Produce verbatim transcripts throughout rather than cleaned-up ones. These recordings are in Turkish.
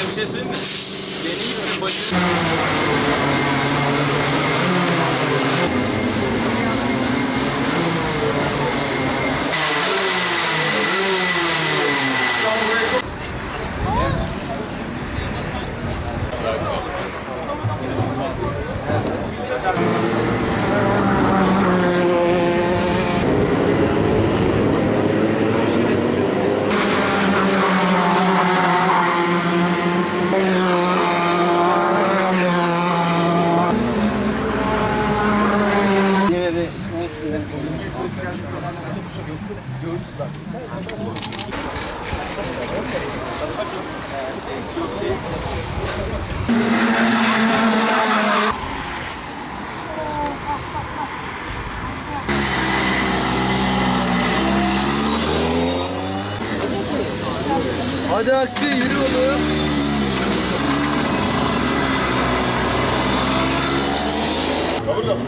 Size bir şey söyleyeyim mi? Deneyim başını... Hadi Hakkı, yürü oğlum. Kabul kabul.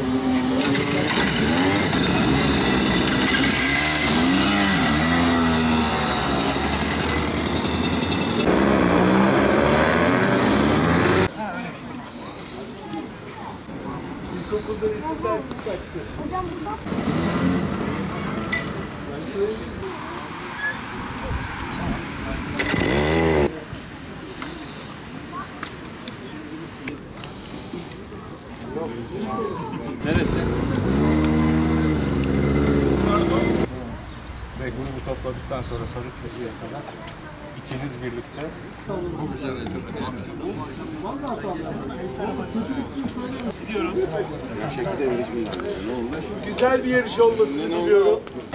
İlkokulda resimler kaçtı. Hocam burada. Neresi? Pardon. Ve grubu topladıktan sonra Sarıköy'e kadar ikiniz birlikte bu güzel ediyorum. Güzel bir yarış olmasını diliyorum.